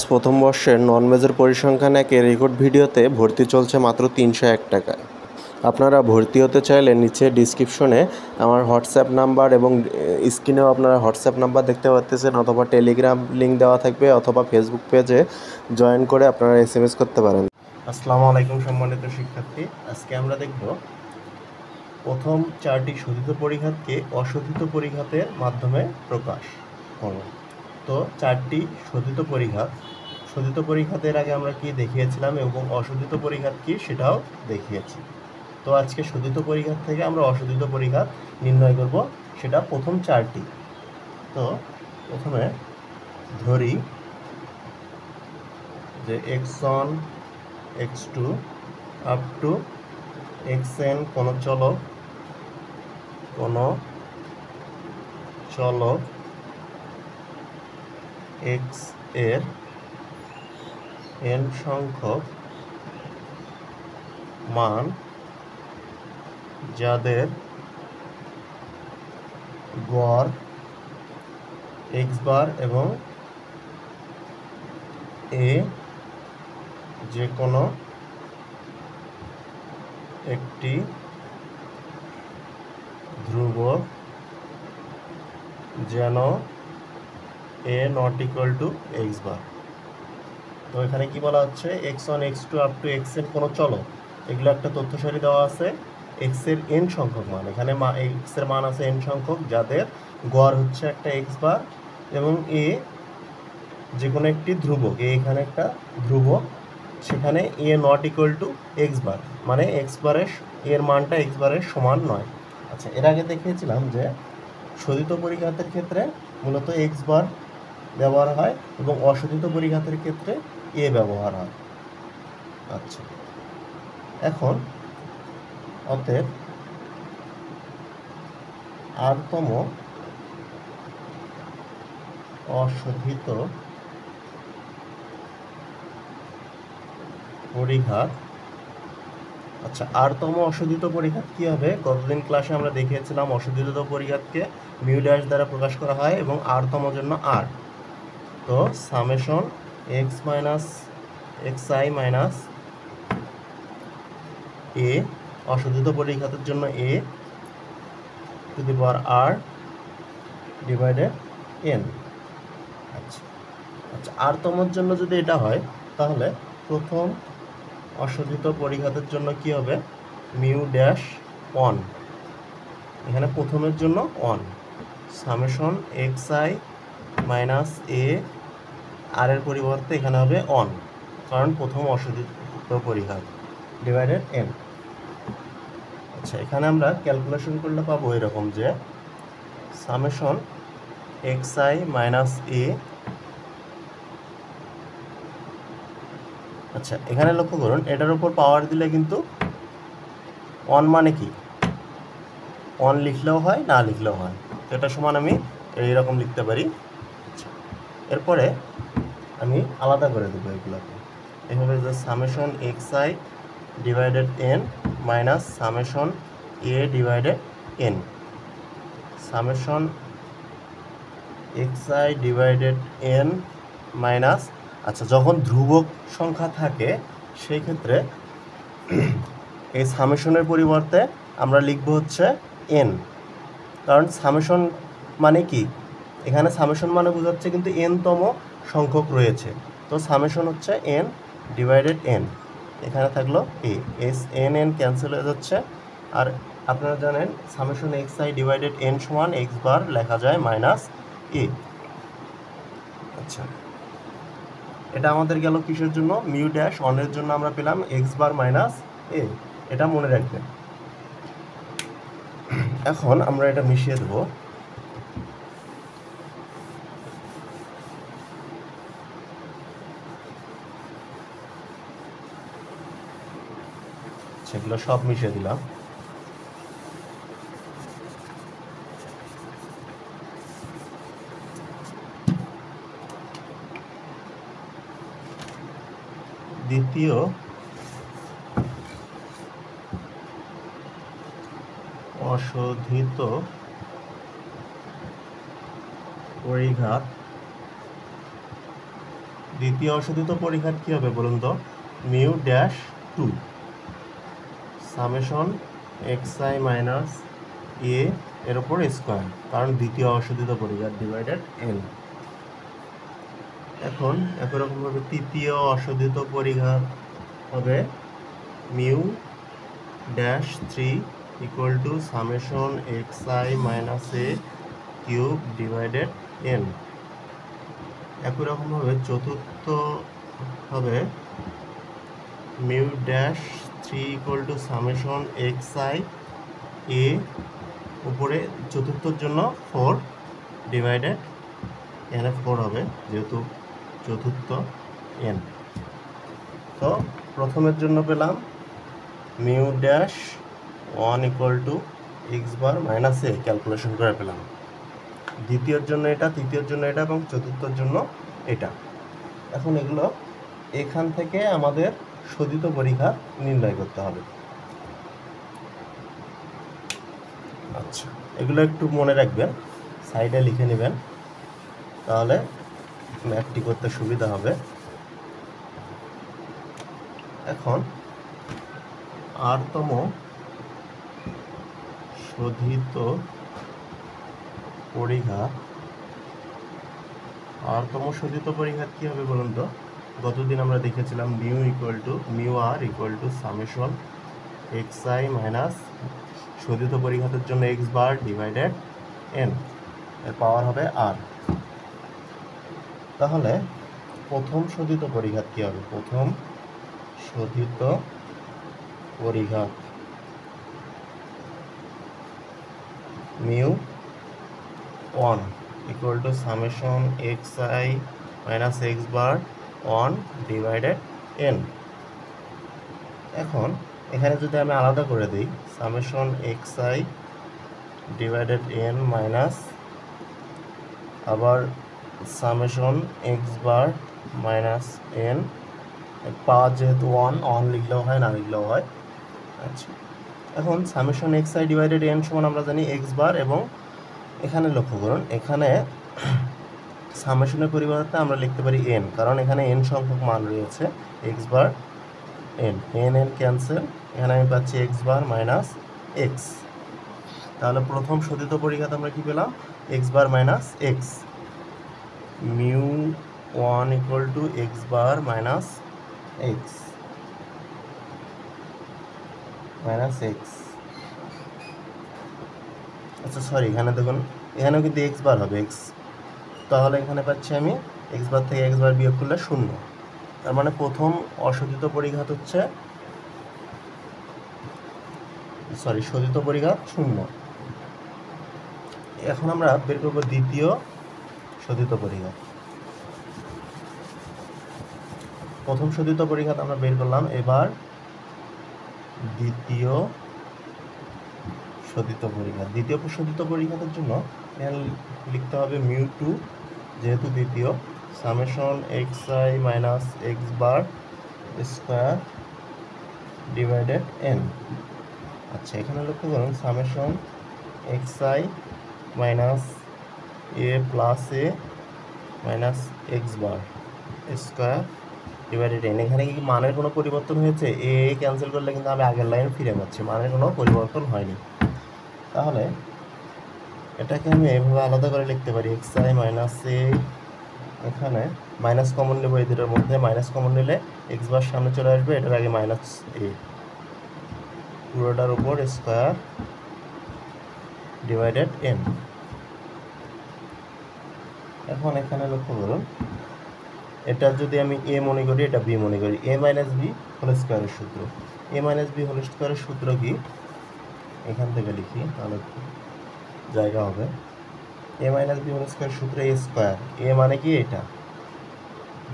Honours প্রথম বর্ষের নন major পরিসংখ্যান একে রেকর্ড ভিডিওতে ভর্তি চলছে মাত্র ৩০১ টাকায়। আপনারা ভর্তি হতে চাইলে নিচে ডিসক্রিপশনে আমার হোয়াটসঅ্যাপ নাম্বার এবং স্ক্রিনেও আপনারা হোয়াটসঅ্যাপ নাম্বার দেখতে পাচ্ছেন, অথবা টেলিগ্রাম লিঙ্ক দেওয়া থাকবে, অথবা ফেসবুক পেজে জয়েন করে আপনারা SMS করতে পারেন। আসসালামু আলাইকুম সম্মানিত শিক্ষার্থী, আজকে আমরা দেখব প্রথম 4টি শোধিত পরিঘাতকে অশোধিত পরিঘাতের মাধ্যমে প্রকাশ করব। তো 4টি শোধিত পরিঘাত, শোধিত পরিঘাতের আগে আমরা কি দেখিয়েছিলাম এবং অশোধিত পরিঘাত কি সেটাও দেখিয়েছি। তো আজকে শোধিত পরিঘাত থেকে আমরা অশোধিত পরিঘাত নির্ণয় করব, সেটা প্রথম 4টি। তো প্রথমে ধরি যে x1 x2 up to xn কোনো চলক x এর n সংখ্যক মান যাদের গড় x বার এবং a যে কোনো একটি ধ্রুবক যেন a not equal to x বার। তো এখানে কি বলা হচ্ছে, x1 x2 up to xn কোনো চলক, এগুলো একটা তথ্য সারি দেওয়া আছে। x এর n সংখ্যক মান, এখানে x এর মান আছে n সংখ্যক, যাদের গড় হচ্ছে একটা x বার এবং a যে কোনো একটি ধ্রুবক, এখানে একটা ধ্রুবক, সেখানে a not equal to x বার, মানে x বারের এর মানটা x বারের সমান নয়। আচ্ছা, এর আগে দেখিয়েছিলাম যে শোধিত পরিঘাতের ক্ষেত্রে মূলত x বার ব্যবহার হয় এবং অশোধিত পরিঘাতের ক্ষেত্রে a ব্যবহার হয়। আচ্ছা, এখন অতএব rতম অশোধিত পরিঘাত, আচ্ছা rতম অশোধিত পরিঘাত কী হবে? গতদিন ক্লাসে আমরা দেখিয়েছিলাম অশোধিত পরিঘাতকে μ' দ্বারা প্রকাশ করা হয় এবং rতম জন্য r। তো সামেশন x - xi - a, অশোধিত পরিঘাতের জন্য a to the power r divided n। আচ্ছা আচ্ছা, rতমর জন্য যদি এটা হয় তাহলে প্রথম অশোধিত পরিঘাতের জন্য কি হবে? μ' 1, এখানে প্রথমের জন্য 1, সামেশন xi - a, r এর পরিবর্তে এখানে হবে 1, কারণ প্রথম অশোধিত পরিঘাত, ডিভাইডেড n। আচ্ছা, এখানে আমরা ক্যালকুলেশন করলে পাবো এরকম যে সামেশন xi - a। আচ্ছা, এখানে লক্ষ্য করুন এটার উপর পাওয়ার দিলে কিন্তু 1 মানে কি 1 লিখলেও হয় না লিখলেও হয়, তো এটা সমান আমি এইরকম লিখতে পারি। এরপরে আমি আলাদা করে দেবো এগুলোকে, এভাবে যে summation xi divided n minus summation a divided n, summation xi divided n minus. আচ্ছা, যখন ধ্রুবক সংখ্যা থাকে সেই ক্ষেত্রে এই সামেশনের পরিবর্তে আমরা লিখব হচ্ছে n, কারণ সামেশন মানে কি, এখানে সামেশন মানে বোঝাচ্ছে কিন্তু nতম সংখ্যক রয়েছে, তো সামেশন হচ্ছে n ডিভাইডেড n, এখানে থাকলো a, n ক্যান্সেল হয়ে যাচ্ছে। আর আপনারা জানেন সামেশন xi ডিভাইডেড n সমান x বার লেখা যায় মাইনাস a। আচ্ছা, এটা আমাদের গেল কিসের জন্য? μ' 1 জন্য আমরা পেলাম x বার মাইনাস a, এটা মনে রাখবেন। এখন আমরা এটা মিশিয়ে দেব, সেগুলো সব মিশিয়ে দিলাম। দ্বিতীয় অশোধিত পরিঘাত দ্বিতীয় অংশদিত পরিঘাত কী হবে বলুন তো, mu dash two summation x I minus এ এর ওপর স্কোয়ার, কারণ দ্বিতীয় অংশদিত পরিঘাত ডিভাইডেড এন। এখন একরকমভাবে তৃতীয় অশোধিত পরিঘাত হবে mu dash three equal to summation x I minus a cube divided n. একই রকমভাবে চতুর্থ হবে mu dash three equal to summation x i a উপরে চতুর্থর জন্য ফোর ডিভাইডেড এনে ফোর হবে, যেহেতু চতুর্থ এন। তো প্রথমের জন্য পেলাম mu dash one equal to x bar minus a calculation করে পেলাম, দ্বিতীয়র জন্য এটা, তৃতীয়র জন্য এটা এবং চতুর্থর জন্য এটা। এখন এগুলো এখান থেকে আমাদের শোধিত পরিঘাত নির্ণয় করতে হবে। আচ্ছা, এগুলো একটু মনে রাখবেন, সাইডে লিখে নেবেন, তাহলে ম্যাপটি করতে সুবিধা হবে। এখন আরতম শোধিত পরিঘাত, আরতম শোধিত পরিঘাত কী হবে বলুন তো, গতদিন আমরা দেখেছিলাম mu equal to mu r equal to summation x I minus শোধিত পরিঘাতের জন্য এক্স বার ডিভাইডেড এন, এর পাওয়ার হবে আর। তাহলে প্রথম শোধিত পরিঘাত কী হবে, প্রথম শোধিত পরিঘাত mu one equal to summation x I minus x bar one divided n. এখন এখানে যদি আমি আলাদা করে দিই summation x i divided n minus আবার summation x bar minus n, power যেহেতু ওয়ান, ওয়ান লিখলেও হয় না লিখলেও হয়। আচ্ছা, এখন summation x i divided n সমান আমরা জানি এক্স বার, এবং এখানে লক্ষ্য করুন এখানে সামেশনের পরিবর্তে আমরা লিখতে পারি এন, কারণ এখানে এন সংখ্যক মান রয়েছে, x bar n, n n cancel, এখানে আমি পাচ্ছি এক্স বার মাইনাস এক্স। তাহলে প্রথম শোধিত পরিঘাত আমরা কী পেলাম, x bar minus x. Mu one equal to x bar minus x আচ্ছা সরি, এখানে দেখুন এখানেও কিন্তু এক্স বার হবে এক্স, তাহলে এখানে পাচ্ছি আমি এক্স বার থেকে এক্স বার বিয়োগ করলে শূন্য। তার মানে প্রথম অশোধিত পরিঘাত হচ্ছে শোধিত পরিঘাত শূন্য। এখন আমরা বের করব দ্বিতীয় শোধিত পরিঘাত। প্রথম শোধিত পরিঘাত আমরা বের করলাম, এবার দ্বিতীয় শোধিত পরিঘাত। দ্বিতীয় শোধিত পরিঘাতের জন্য লিখতে হবে মিউ টু, যেহেতু দ্বিতীয়, summation x I minus x bar square divided n. আচ্ছা, এখানে লক্ষ্য করুন summation x I minus a plus a minus x bar square divided n, এখানে কি মানের কোনো পরিবর্তন হয়েছে, এ ক্যান্সেল করলে কিন্তু আমি আগের লাইন ফিরে পাচ্ছি, মানের কোনো পরিবর্তন হয়নি। তাহলে এটাকে আমি এভাবে আলাদা করে লিখতে পারি, এক্স আই মাইনাস এ, এখানে মাইনাস কমন নেব, এই দুটোর মধ্যে মাইনাস কমন নিলে এক্স বার সামনে চলে আসবে, এটার আগে মাইনাস এ, পুরোটার উপর স্কোয়ার ডিভাইডেড এন। এখন এখানে লক্ষ্য করুন এটা যদি আমি এ মনে করি, এটা বি মনে করি, এ মাইনাস বি হোল স্কোয়ারের সূত্র, এ মাইনাস বি হোল স্কোয়ারের সূত্র কি, এখান থেকে লিখি তাহলে জায়গা হবে, a minus b whole square সূত্র এ স্কোয়ার, এ মানে কি এটা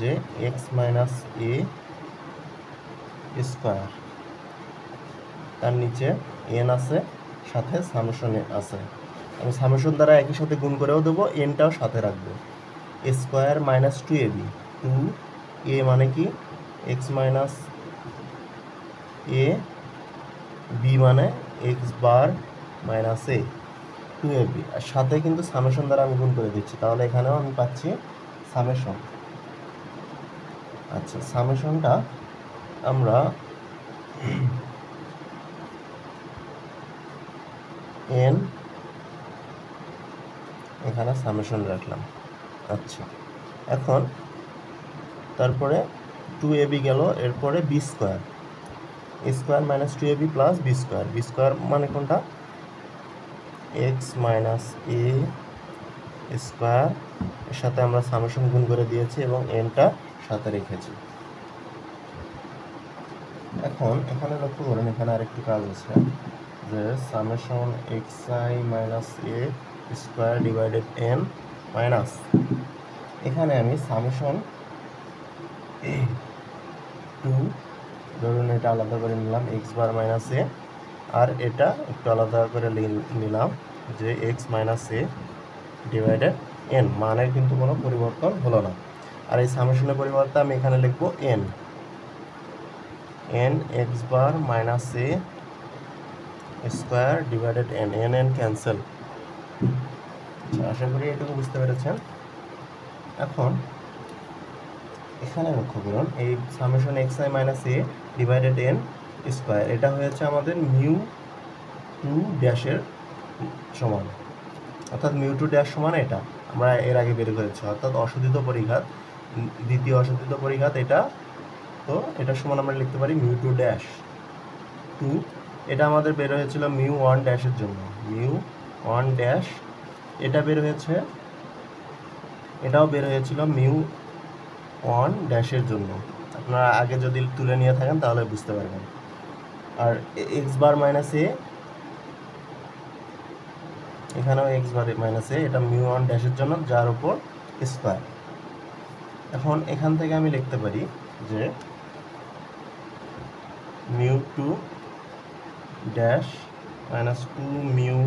যে এক্স মাইনাস এ স্কোয়ার, তার নিচে এন আছে, সাথে সামেশন আছে, আমি সামেশন দ্বারা একই সাথে গুণ করেও দেবো, এনটাও সাথে রাখবো, square minus two a b, two a মানে কি এক্স মাইনাস এ, বি মানে x bar minus a, two a b, আর সাথে কিন্তু সামেশন দ্বারা আমি গুণ করে দিচ্ছি, তাহলে এখানেও আমি পাচ্ছি সামেশন আচ্ছা, সামেশনটা আমরা এন এখানে সামেশন রাখলাম। আচ্ছা, এখন তারপরে টু এ বি গেল, এরপরে b square, square minus two a b plus b square. B square মানে কোনটা? এক্স মাইনাস এ স্কোয়ার, এর সাথে আমরা সামেশন গুণ করে দিয়েছি এবং এনটা সাথে রেখেছি। এখন এখানে লক্ষ্য করেন, এখানে আরেকটি কাজ আছে যে summation x I minus a square divided n minus, এখানে আমি সামেশন টু ধরুন এটা আলাদা করে নিলাম এক্স বার মাইনাস এ, আর এটা একটু আলাদা করে নিলাম যে x minus a divided n, মানে কিন্তু কোনো পরিবর্তন হলো না। আর এই সামেশনের পরিবর্তে আমি এখানে লিখব n, n x bar minus a square divided n, n n cancel. আশা করি এটুকু বুঝতে পেরেছেন। এখন এখানে লক্ষ্য করুন, এই summation x I minus a divided n square এটা হয়েছে আমাদের মিউ টু ড্যাশের সমান, অর্থাৎ মিউ টু ড্যাশ সমান এটা আমরা এর আগে বের করেছি, অর্থাৎ অশোধিত পরিঘাত, দ্বিতীয় অশোধিত পরিঘাত এটা, তো এটার সমান আমরা লিখতে পারি মিউ টু ড্যাশ টু। এটা আমাদের বের হয়েছিল মিউ ওয়ান ড্যাশের জন্য, মিউ ওয়ান ড্যাশ এটা বের হয়েছে, এটাও বের হয়েছিল মিউ ওয়ান ড্যাশের জন্য। আপনারা আগে যদি তুলে নিয়ে থাকেন তাহলে বুঝতে পারবেন। আর এক্স বার মাইনাস এ, এখানেও এক্স বার মাইনাস এ, এটা মিউ ওয়ান ড্যাশের জন্য যার উপর স্কোয়ার। এখন এখান থেকে আমি লিখতে পারি যে mu two dash minus two mu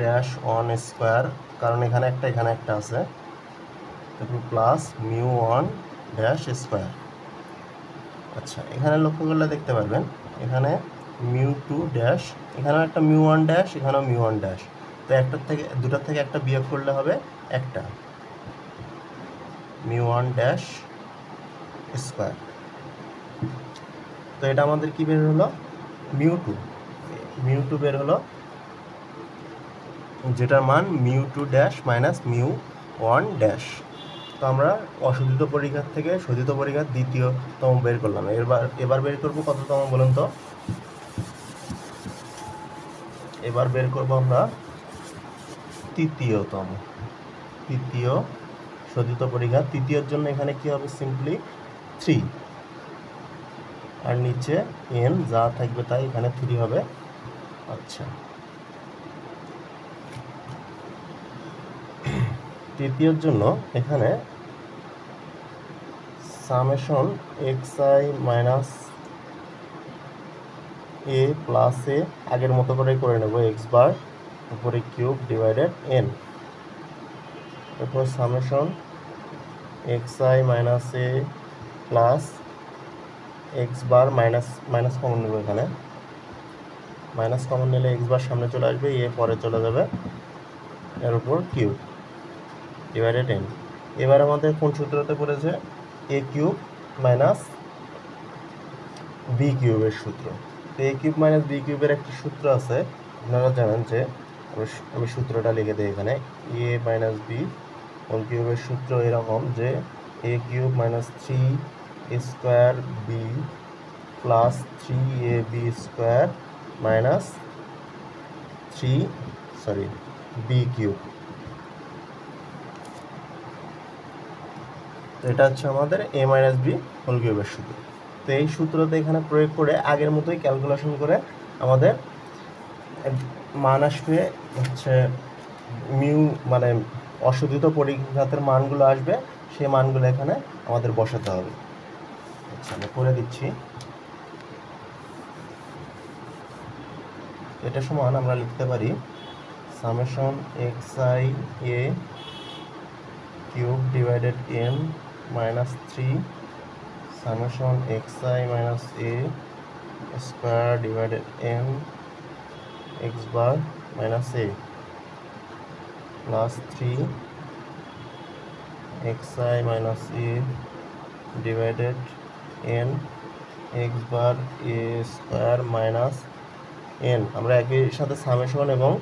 dash one square, কারণ এখানে একটা এখানে একটা আছে, তারপর plus mu one dash square. আচ্ছা, এখানে লক্ষ্য করলে দেখতে পারবেন এখানে মিউ টু ড্যাশ, এখানেও একটা মিউ ওয়ান ড্যাশ, এখানেও মিউ ওয়ান ড্যাশ, তো একটার থেকে দুটার থেকে একটা বিয়োগ করলে হবে একটা, মিউ ওয়ান ড্যাশ স্কোয়ার। তো এটা আমাদের কি বের হলো? মিউ টু, মিউ টু বের হলো, যেটার মান mu two dash minus mu one dash. তো আমরা অশোধিত পরিঘাত থেকে শোধিত পরিঘাত দ্বিতীয়তম বের করলাম। এবার বের করবো কততম বলুন তো? এবার বের করবো আমরা তৃতীয়তম, তৃতীয় শোধিত পরিঘাত। তৃতীয়র জন্য এখানে কি হবে? সিম্পলি থ্রি, আর নিচে এন যা থাকবে তাই, এখানে থ্রি হবে। আচ্ছা, তৃতীয়র জন্য এখানে summation x I minus a plus a আগের মতো করে করে নেব, এক্স বার উপরে কিউব ডিভাইডেড এন, তারপর summation x I minus a plus x bar minus, minus common নেব, এখানে মাইনাস কমন নিলে এক্স বার সামনে চলে আসবে, এ পরে চলে যাবে, এর উপর কিউব ডিভাইডেড এন। এবার আমাদের কোন সূত্রতে পড়েছে? এ কিউব মাইনাস বি কিউবের সূত্র। তো এ কিউব মাইনাস বি কিউবের একটি সূত্র আছে, আপনারা জানেন যে আমি সূত্রটা লিখে দিই এখানে, এ মাইনাস বি হোল কিউবের সূত্র এরকম যে a cube minus three a square b plus three a b square minus three b cube. তো এটা হচ্ছে আমাদের এ মাইনাস বি হোল কিউবের সূত্র। তো এই সূত্রতে এখানে প্রয়োগ করে আগের মতোই ক্যালকুলেশন করে আমাদের মান আসবে হচ্ছে মিউ, মানে অশোধিত পরিঘাতের মানগুলো আসবে, সেই মানগুলো এখানে আমাদের বসাতে হবে। আচ্ছা, আমি করে দিচ্ছি। এটা সমান আমরা লিখতে পারি summation x i a cube divided n minus three summation x I minus a square divided n x bar minus a plus three x I minus a divided n x bar a square minus n আমরা একই সাথে summation এবং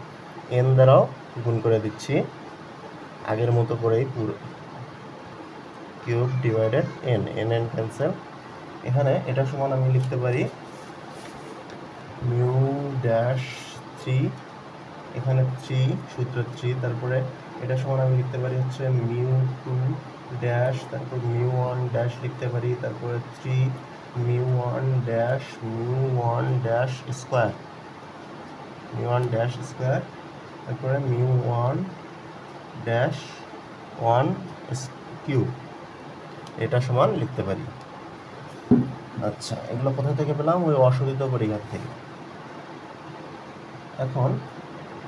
n দ্বারা গুণ করে দিচ্ছি আগের মতো করেই পুরো cube divided n n n cancel এখানে এটা সমান আমি লিখতে পারি মিউ ড্যাশ 3 এখানে 3 সূত্র 3 তারপরে এটা সমান আমি লিখতে পারি হচ্ছে মিউ 2 ড্যাশ তারপর মিউ 1 ড্যাশ লিখতে পারি তারপরে 3 মিউ 1 ড্যাশ স্কয়ার তারপরে মিউ 1 ড্যাশ 1 কিউব এটা সমান লিখতে পারি আচ্ছা এগুলো কোথা থেকে পেলাম ওই অশোধিত পরিঘাত থেকে এখন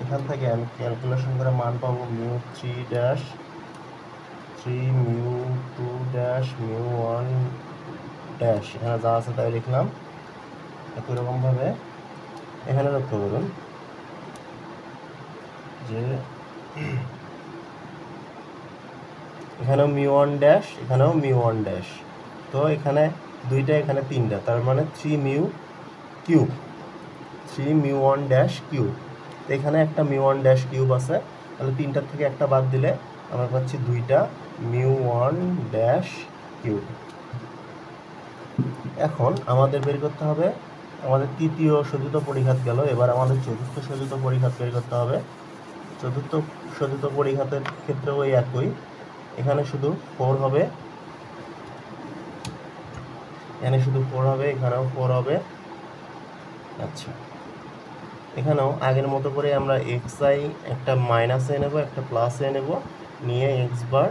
এখান থেকে আমি ক্যালকুলেশন করে মান পাবো mu 3 dash 3 mu 2 dash mu 1 dash এখানে যা আছে তাই লিখলাম একই রকম ভাবে এখানে লক্ষ্য করুন যে এখানেও মিউ 1 ড্যাশ এখানেও মিউ 1 ড্যাশ তো এখানে দুইটা এখানে তিনটা তার মানে 3 mu cube 3 mu 1 dash cube এখানে একটা মিউ 1 ড্যাশ কিউব আছে তাহলে তিনটার থেকে একটা বাদ দিলে আমরা পাচ্ছি দুইটা মিউ 1 ড্যাশ কিউব এখন আমাদের বের করতে হবে আমাদের তৃতীয় সূচিত পরিঘাত গেল এবার আমাদের চতুর্থ সূচিত পরিঘাত বের করতে হবে চতুর্থ সূচিত পরিঘাতের ক্ষেত্রেও একই এখানে শুধু 4 হবে এখানেও 4 হবে আচ্ছা এখানেও আগের মতো করে আমরা xi একটা মাইনাস এ নেব একটা প্লাস এ নেব নিয়ে x বার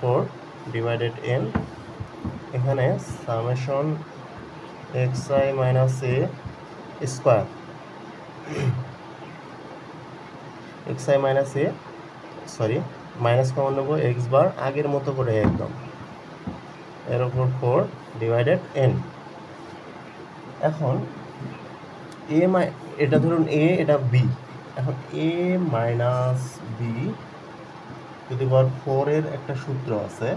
4 ডিভাইডেড n এখানে summation xi minus a square xi minus a sorry minus common নেব x বার আগের মতো করে একদম এর উপর 4 ডিভাইডেড n এখন a এটা ধরুন a এটা b এখন a minus b যদি বার 4 এর একটা সূত্র আছে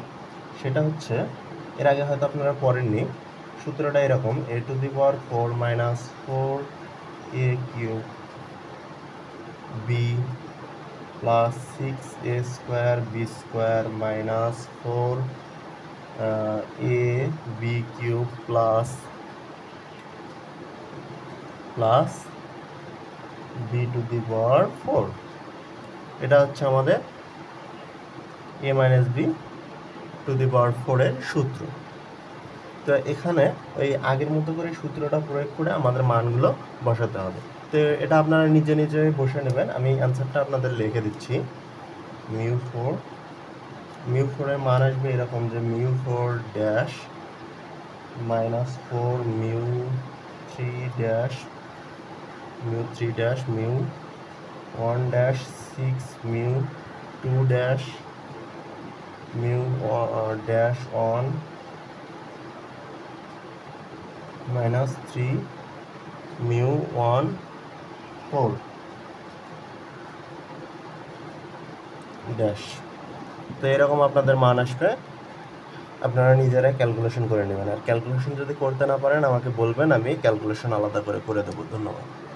সেটা হচ্ছে এর আগে হয়তো আপনারা পড়েননি সূত্রটা এরকম a to the power 4 minus 4 a cube b plus 6 a square b square minus 4 a b cube plus b to the power 4 এটা হচ্ছে আমাদের a minus b to the power 4 এর সূত্র তো এখানে ওই আগের মতো করে সূত্রটা প্রয়োগ করে আমাদের মানগুলো বসাতে হবে তো এটা আপনারা নিজে নিজে বসে নেবেন আমি অ্যানসারটা আপনাদের লিখে দিচ্ছি মিউ 4 এর মান আসবে এরকম যে mu 4 dash minus 4 mu 3 dash mu 3 dash mu 1 dash 6 mu 2 dash mu dash 1 minus 3 mu 1 4 dash তো এরকম আপনাদের মান আসবে আপনারা নিজেরা ক্যালকুলেশন করে নেবেন আর ক্যালকুলেশন যদি করতে না পারেন আমাকে বলবেন আমি ক্যালকুলেশন আলাদা করে করে দেব ধন্যবাদ